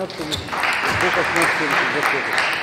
16 звук 18 года.